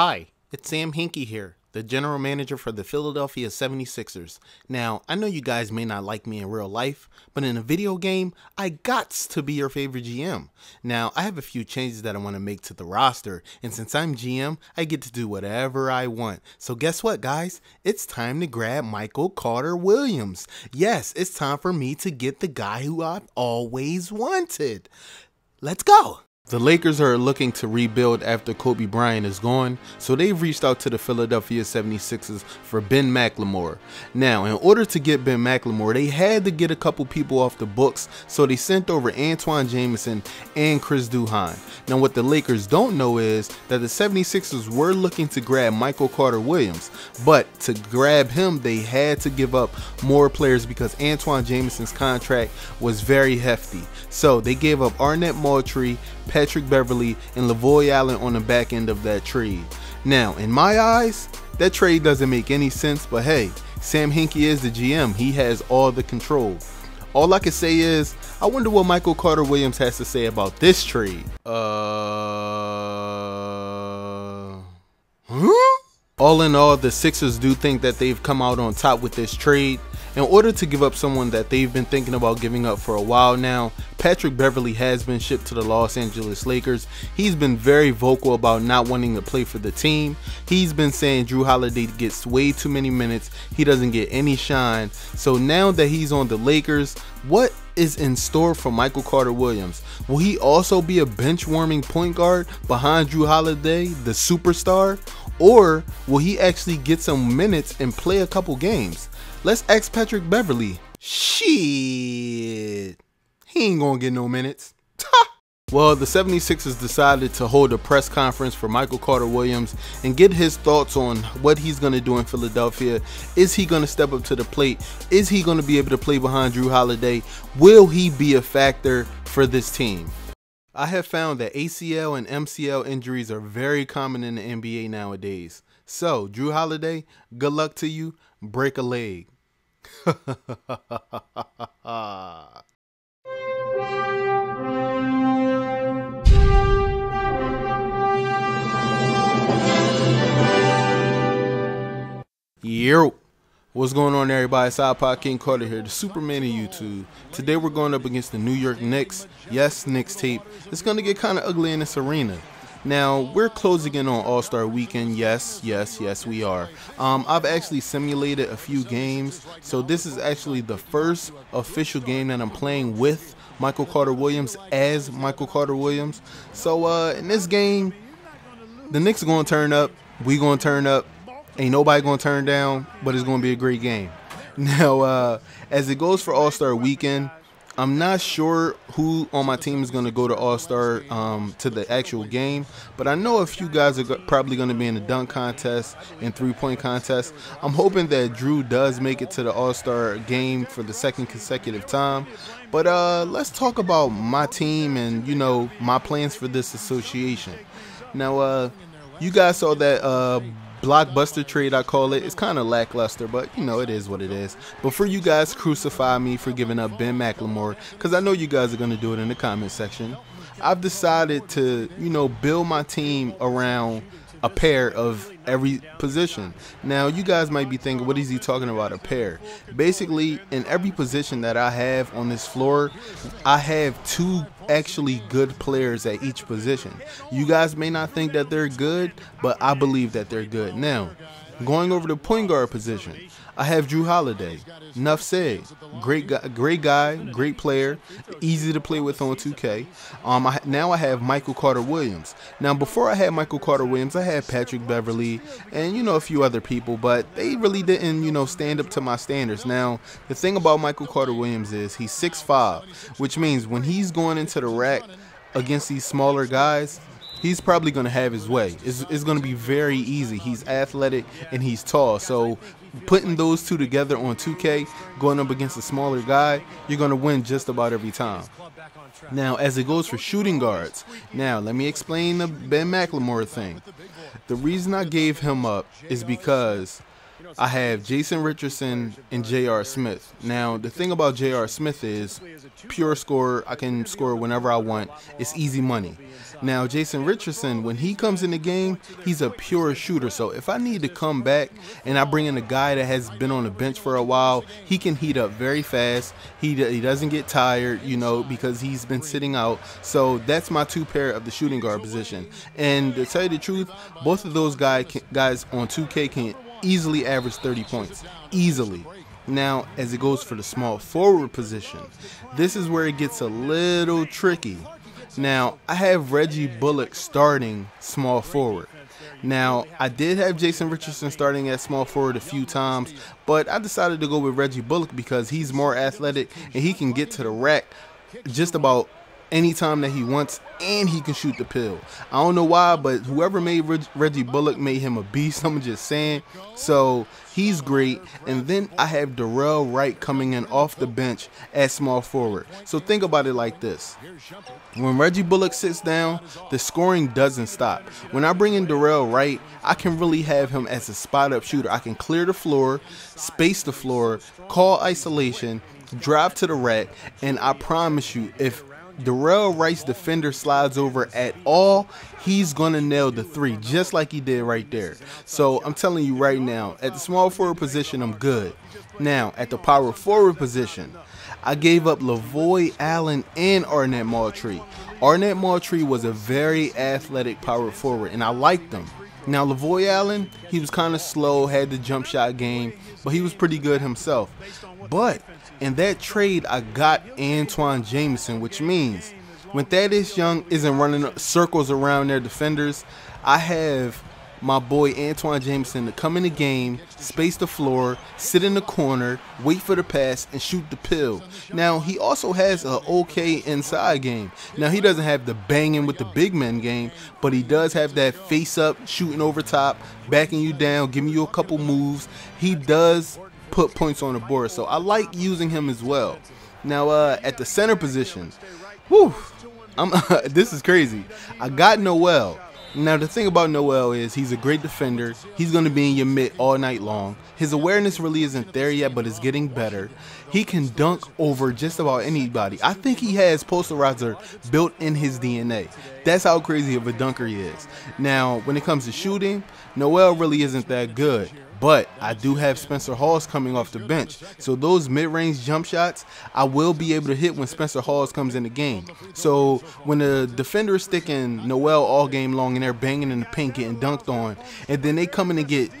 Hi, it's Sam Hinkie here, the general manager for the Philadelphia 76ers. Now, I know you guys may not like me in real life, but in a video game, I gots to be your favorite GM. Now, I have a few changes that I want to make to the roster, and since I'm GM, I get to do whatever I want. So guess what, guys? It's time to grab Michael Carter-Williams. Yes, it's time for me to get the guy who I've always wanted. Let's go! The Lakers are looking to rebuild after Kobe Bryant is gone, so they've reached out to the Philadelphia 76ers for Ben McLemore. Now, in order to get Ben McLemore, they had to get a couple people off the books, so they sent over Antawn Jamison and Chris Duhon. Now, what the Lakers don't know is that the 76ers were looking to grab Michael Carter-Williams, but to grab him, they had to give up more players because Antawn Jamison's contract was very hefty. So they gave up Arnett Moultrie, Patrick Beverley, and Lavoy Allen on the back end of that trade. Now, in my eyes, that trade doesn't make any sense, but hey, Sam Hinkie is the GM. He has all the control. All I can say is, I wonder what Michael Carter-Williams has to say about this trade. All in all, the Sixers do think that they've come out on top with this trade. In order to give up someone that they've been thinking about giving up for a while now, Patrick Beverley has been shipped to the Los Angeles Lakers. He's been very vocal about not wanting to play for the team. He's been saying Jrue Holiday gets way too many minutes. He doesn't get any shine. So now that he's on the Lakers, what is in store for Michael Carter-Williams? Will he also be a bench-warming point guard behind Jrue Holiday, the superstar? Or will he actually get some minutes and play a couple games? Let's ask Patrick Beverley. Shit. He ain't gonna get no minutes. Well, the 76ers decided to hold a press conference for Michael Carter-Williams and get his thoughts on what he's going to do in Philadelphia. Is he going to step up to the plate? Is he going to be able to play behind Jrue Holiday? Will he be a factor for this team? I have found that ACL and MCL injuries are very common in the NBA nowadays. So, Jrue Holiday, good luck to you. Break a leg. Yo, what's going on, everybody? It's iPod King Carter here, the Superman of YouTube. Today we're going up against the New York Knicks. Yes, Knicks tape. It's going to get kind of ugly in this arena. Now, we're closing in on All-Star Weekend. Yes, we are. I've actually simulated a few games, so this is actually the first official game that I'm playing with Michael Carter-Williams as Michael Carter-Williams. So, in this game, the Knicks are going to turn up. We're going to turn up. Ain't nobody going to turn down, but it's going to be a great game. Now, as it goes for All-Star Weekend, I'm not sure who on my team is going to go to All-Star to the actual game, but I know a few guys are probably going to be in the dunk contest and three-point contest. I'm hoping that Jrue does make it to the All-Star game for the second consecutive time. But let's talk about my team and, you know, my plans for this association. Now, you guys saw that blockbuster trade, I call it. It's kind of lackluster, but you know, it is what it is. But for you guys, crucify me for giving up Ben McLemore, because I know you guys are going to do it in the comment section. I've decided to, you know, build my team around a pair of every position. Now, you guys might be thinking, what is he talking about, a pair? Basically, in every position that I have on this floor, I have two actually good players at each position. You guys may not think that they're good, but I believe that they're good. Now, going over the point guard position, I have Jrue Holiday. Enough said. Great guy, great player, easy to play with on 2K. Now I have Michael Carter-Williams. Now, before I had Michael Carter-Williams, I had Patrick Beverley and, you know, a few other people, but they really didn't, you know, stand up to my standards. Now, the thing about Michael Carter-Williams is he's 6'5", which means when he's going into the rack against these smaller guys, he's probably going to have his way. It's going to be very easy. He's athletic and he's tall. So putting those two together on 2K, going up against a smaller guy, you're going to win just about every time. Now, as it goes for shooting guards, now let me explain the Ben McLemore thing. The reason I gave him up is because I have Jason Richardson and J.R. Smith. Now, the thing about J.R. Smith is pure scorer. I can score whenever I want. It's easy money. Now, Jason Richardson, when he comes in the game, he's a pure shooter. So if I need to come back and I bring in a guy that has been on the bench for a while, he can heat up very fast. He doesn't get tired, you know, because he's been sitting out. So that's my two pair of the shooting guard position. And to tell you the truth, both of those guys on 2K can easily average 30 points. Easily. Now, as it goes for the small forward position, this is where it gets a little tricky. Now, I have Reggie Bullock starting small forward. Now, I did have Jason Richardson starting at small forward a few times, but I decided to go with Reggie Bullock because he's more athletic and he can get to the rack just about anytime that he wants, and he can shoot the pill. I don't know why, but whoever made Reggie Bullock made him a beast. I'm just saying. So he's great. And then I have Darrell Wright coming in off the bench at small forward. So think about it like this. When Reggie Bullock sits down, the scoring doesn't stop. When I bring in Darrell Wright, I can really have him as a spot up shooter. I can clear the floor, space the floor, call isolation, drive to the rack. And I promise you, if Darrell Wright's defender slides over at all, he's going to nail the three just like he did right there. So I'm telling you right now, at the small forward position, I'm good. Now, at the power forward position, I gave up Lavoy Allen and Arnett Moultrie. Arnett Moultrie was a very athletic power forward, and I liked him. Now, Lavoy Allen, he was kind of slow, had the jump shot game, but he was pretty good himself. But in that trade, I got Antawn Jamison, which means when Thaddeus Young isn't running circles around their defenders, I have my boy Antawn Jamison to come in the game, space the floor, sit in the corner, wait for the pass, and shoot the pill. Now, he also has an okay inside game. Now, he doesn't have the banging with the big men game, but he does have that face-up, shooting over top, backing you down, giving you a couple moves. He does put points on the board, so I like using him as well. Now, at the center position, whew, this is crazy. I got Noel. Now, the thing about Noel is he's a great defender. He's going to be in your mid all night long. His awareness really isn't there yet, but it's getting better. He can dunk over just about anybody. I think he has posterizer built in his DNA. That's how crazy of a dunker he is. Now, when it comes to shooting, Noel really isn't that good. But I do have Spencer Halls coming off the bench. So those mid-range jump shots, I will be able to hit when Spencer Halls comes in the game. So when the defender is sticking Noel all game long and they're banging in the paint, getting dunked on, and then they come in and get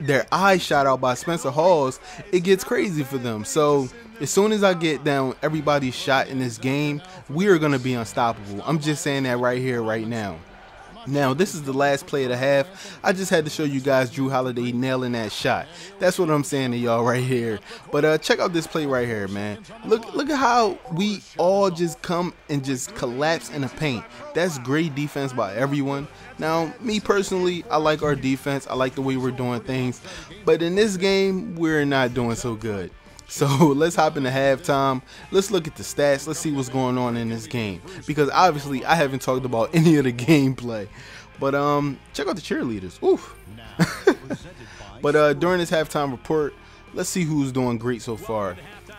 their eye shot out by Spencer Halls, it gets crazy for them. So as soon as I get down everybody's shot in this game, we are going to be unstoppable. I'm just saying that right here, right now. Now, this is the last play of the half. I just had to show you guys Jrue Holiday nailing that shot. That's what I'm saying to y'all right here. But check out this play right here, man. Look at how we all just come and just collapse in the paint. That's great defense by everyone. Now, me personally, I like our defense. I like the way we're doing things. But in this game, we're not doing so good. So let's hop into halftime. Let's look at the stats. Let's see what's going on in this game, because obviously I haven't talked about any of the gameplay. But check out the cheerleaders. Oof. But during this halftime report, let's see who's doing great so far.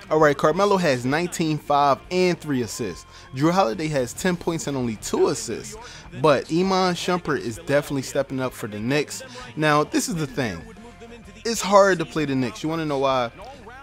All right, Carmelo has 19, 5, and 3 assists. Jrue Holiday has 10 points and only 2 assists. But Iman Shumpert is definitely stepping up for the Knicks. Now, this is the thing. It's hard to play the Knicks. You want to know why?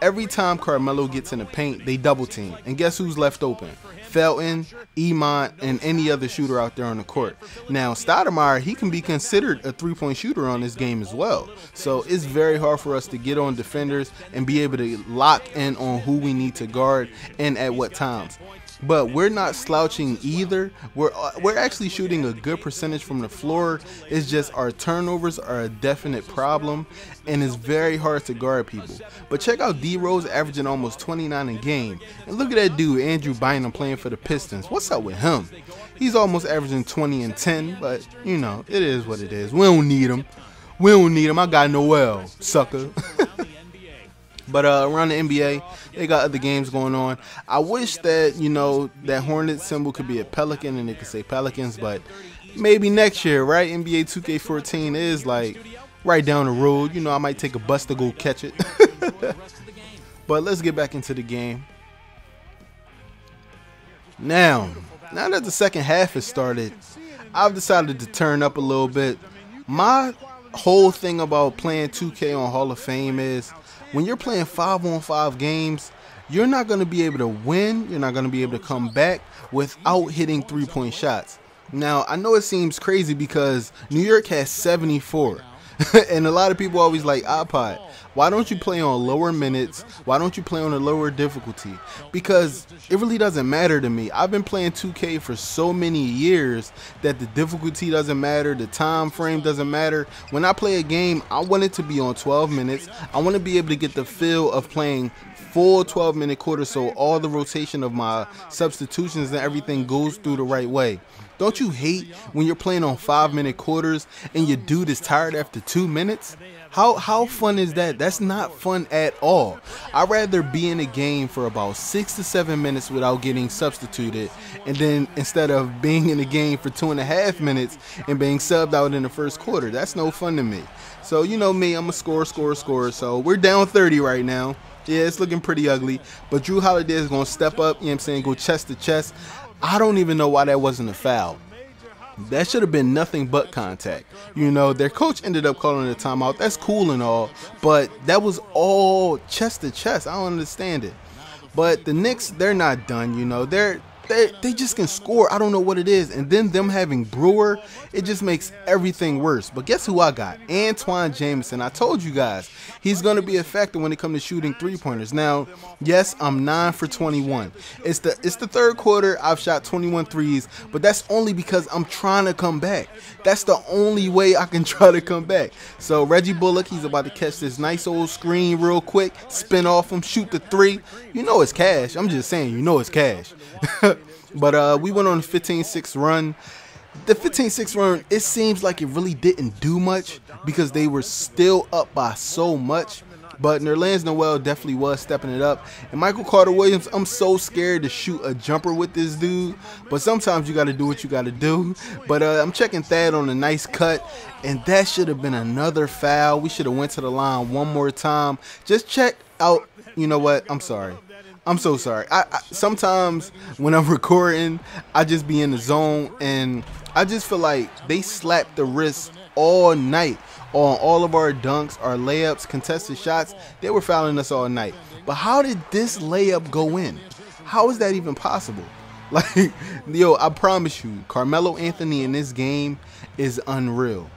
Every time Carmelo gets in the paint, they double team. And guess who's left open? Felton, Iman, and any other shooter out there on the court. Now, Stoudemire, he can be considered a three-point shooter on this game as well. So it's very hard for us to get on defenders and be able to lock in on who we need to guard and at what times. But we're not slouching either. We're actually shooting a good percentage from the floor. It's just our turnovers are a definite problem, and it's very hard to guard people. But check out D-Rose averaging almost 29 a game. And look at that dude, Andrew Bynum, playing for the Pistons. What's up with him? He's almost averaging 20 and 10, but, you know, it is what it is. We don't need him. We don't need him. I got Noel, sucker. But around the NBA, they got other games going on. I wish that, you know, that Hornet symbol could be a pelican and it could say Pelicans, but maybe next year, right? NBA 2K14 is like right down the road. You know, I might take a bus to go catch it. But let's get back into the game. Now that the second half has started, I've decided to turn up a little bit. My whole thing about playing 2K on Hall of Fame is when you're playing 5-on-5 games, you're not going to be able to win. You're not going to be able to come back without hitting three-point shots. Now, I know it seems crazy because New York has 74. And a lot of people are always like, iPod, why don't you play on lower minutes? Why don't you play on a lower difficulty? Because it really doesn't matter to me. I've been playing 2K for so many years that the difficulty doesn't matter. The time frame doesn't matter. When I play a game, I want it to be on 12 minutes. I want to be able to get the feel of playing full 12-minute quarter, so all the rotation of my substitutions and everything goes through the right way. Don't you hate when you're playing on 5-minute quarters and your dude is tired after 2 minutes? How fun is that? That's not fun at all. I'd rather be in a game for about 6 to 7 minutes without getting substituted, and then instead of being in a game for 2.5 minutes and being subbed out in the first quarter. That's no fun to me. So you know me, I'm a scorer. So we're down 30 right now. Yeah, it's looking pretty ugly, but Jrue Holiday is going to step up, you know what I'm saying, go chest to chest. I don't even know why that wasn't a foul. That should have been nothing but contact. You know, their coach ended up calling a timeout. That's cool and all, but that was all chest to chest. I don't understand it. But the Knicks, they're not done, you know. They just can score. I don't know what it is. And then them having Brewer, it just makes everything worse. But guess who I got? Antawn Jamison. I told you guys, he's going to be effective when it comes to shooting three-pointers. Now, yes, I'm 9 for 21. It's the third quarter. I've shot 21 threes, but that's only because I'm trying to come back. That's the only way I can try to come back. So Reggie Bullock, he's about to catch this nice old screen real quick, spin off him, shoot the three. You know it's cash. I'm just saying, you know it's cash. But we went on a 15-6 run. The 15-6 run, it seems like it really didn't do much because they were still up by so much. But Nerlens Noel definitely was stepping it up. And Michael Carter-Williams, I'm so scared to shoot a jumper with this dude. But sometimes you got to do what you got to do. But I'm checking Thad on a nice cut. And that should have been another foul. We should have went to the line one more time. Just check out. You know what? I'm sorry. I'm so sorry. I sometimes when I'm recording, I just be in the zone, and I just feel like they slapped the wrist all night on all of our dunks, our layups, contested shots. They were fouling us all night. But how did this layup go in? How is that even possible? Like, yo, I promise you, Carmelo Anthony in this game is unreal.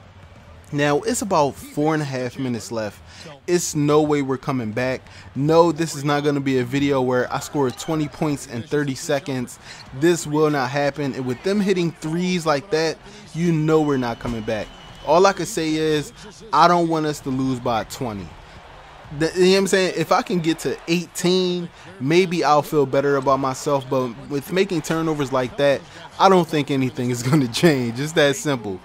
Now, it's about 4.5 minutes left. It's no way we're coming back. No, this is not going to be a video where I scored 20 points in 30 seconds. This will not happen. And with them hitting threes like that, you know we're not coming back. All I can say is I don't want us to lose by 20. You know what I'm saying? If I can get to 18, maybe I'll feel better about myself. But with making turnovers like that, I don't think anything is going to change. It's that simple.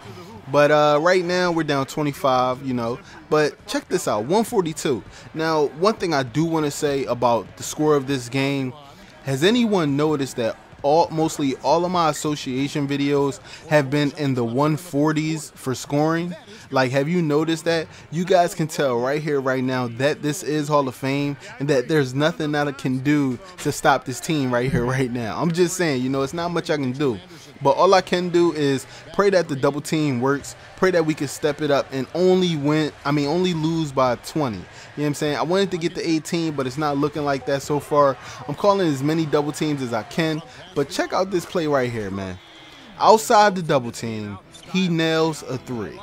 But right now we're down 25, you know, but check this out, 142. Now, one thing I do want to say about the score of this game, has anyone noticed that mostly all of my association videos have been in the 140s for scoring? Like, have you noticed that? You guys can tell right here, right now, that this is Hall of Fame and that there's nothing that I can do to stop this team right here, right now. I'm just saying, you know, it's not much I can do. But all I can do is pray that the double team works, pray that we can step it up and only lose by 20. You know what I'm saying? I wanted to get to 18, but it's not looking like that so far. I'm calling as many double teams as I can, but check out this play right here, man. Outside the double team, he nails a three.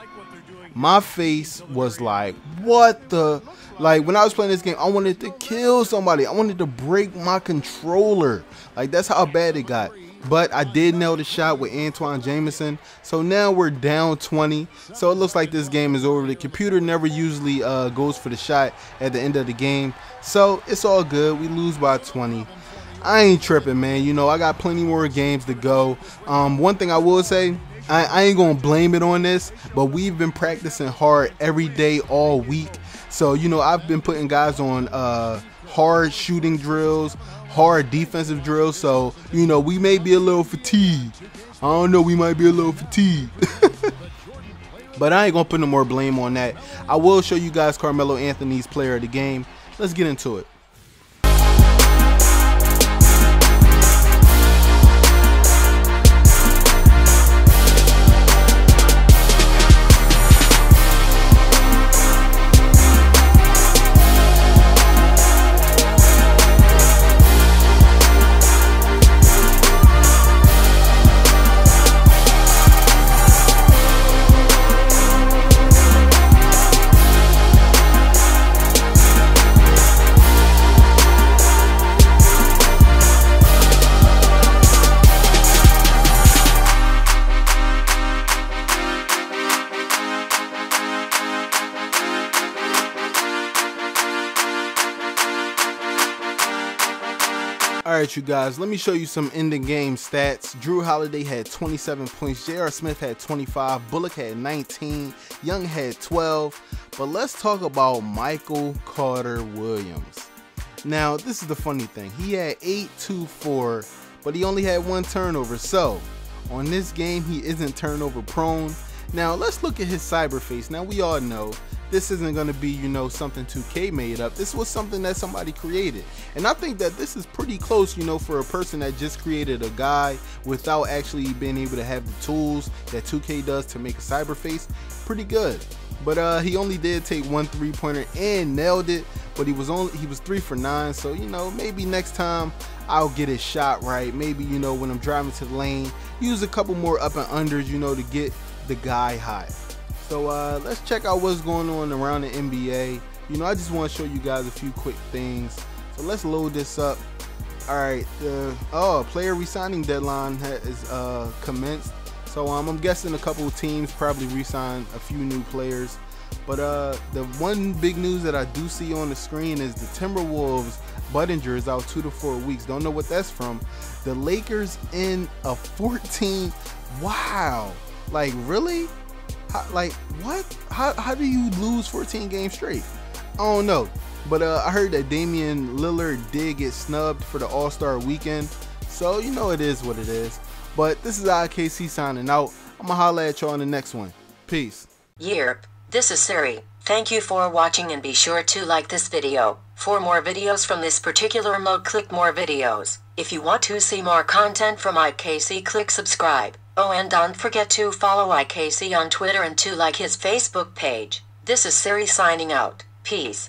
My face was like, what the? Like, when I was playing this game, I wanted to kill somebody. I wanted to break my controller. Like, that's how bad it got. But I did nail the shot with Antawn Jamison. So now we're down 20. So it looks like this game is over. The computer never usually goes for the shot at the end of the game. So it's all good. We lose by 20. I ain't tripping, man. You know, I got plenty more games to go. One thing I will say, I ain't going to blame it on this, but we've been practicing hard every day all week. So, you know, I've been putting guys on hard shooting drills, hard defensive drills. So, you know, we may be a little fatigued. I don't know. We might be a little fatigued. But I ain't gonna put no more blame on that. I will show you guys Carmelo Anthony's player of the game. Let's get into it. Alright you guys, let me show you some end of game stats. Jrue Holiday had 27 points, J.R. Smith had 25, Bullock had 19, Young had 12, but let's talk about Michael Carter-Williams. Now this is the funny thing, he had 8-2-4, but he only had one turnover, so on this game he isn't turnover prone. Now let's look at his cyber face. Now we all know this isn't going to be, you know, something 2K made up. This was something that somebody created. And I think that this is pretty close, you know, for a person that just created a guy without actually being able to have the tools that 2K does to make a cyber face. Pretty good. But he only did take 1 3-pointer and nailed it, but he was 3 for 9, so you know, maybe next time I'll get his shot right. Maybe, you know, when I'm driving to the lane, use a couple more up and unders, you know, to get the guy hot. So let's check out what's going on around the NBA. You know, I just want to show you guys a few quick things. So let's load this up. All right, the player resigning deadline has commenced. So I'm guessing a couple of teams probably re-signed a few new players. But the one big news that I do see on the screen is the Timberwolves Budinger is out 2 to 4 weeks. Don't know what that's from. The Lakers in a 14. Wow. Like really? Like what? How do you lose 14 games straight? I don't know. But I heard that Damian Lillard did get snubbed for the All-Star weekend. So you know, it is what it is. But this is IKC signing out. I'ma holla at y'all in the next one. Peace. Yep. This is Siri. Thank you for watching and be sure to like this video. For more videos from this particular mode, click more videos. If you want to see more content from IKC, click subscribe. Oh, and don't forget to follow IKC on Twitter and to like his Facebook page. This is Siri signing out. Peace.